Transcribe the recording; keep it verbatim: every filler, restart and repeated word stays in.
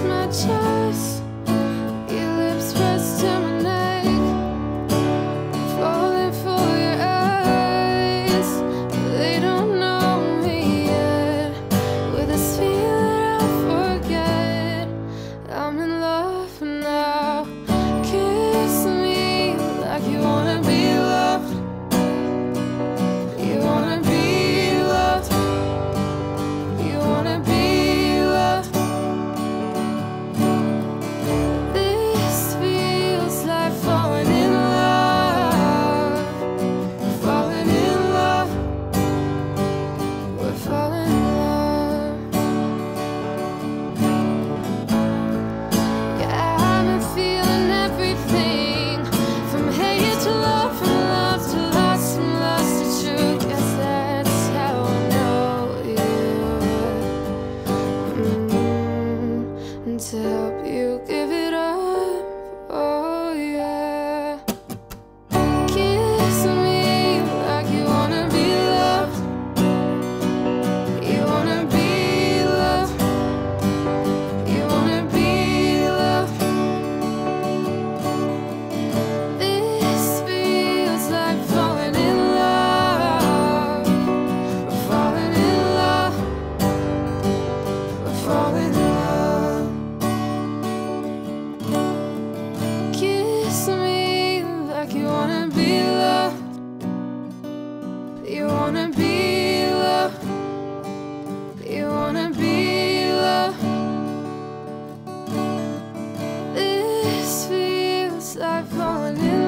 kiss my chest, your lips pressed to my neck, falling for your eyes, but they don't know me yet. With this feeling I'll forget, I'm in love now. Kiss me like you wanna be loved, you wanna be loved, you wanna be loved. To help you give it up, oh yeah. Kiss me like you wanna be loved, you wanna be loved, you wanna be loved. This feels like falling in love, we're falling in love, we're falling in love. You wanna be loved, you wanna be loved, you wanna be loved. This feels like falling in love.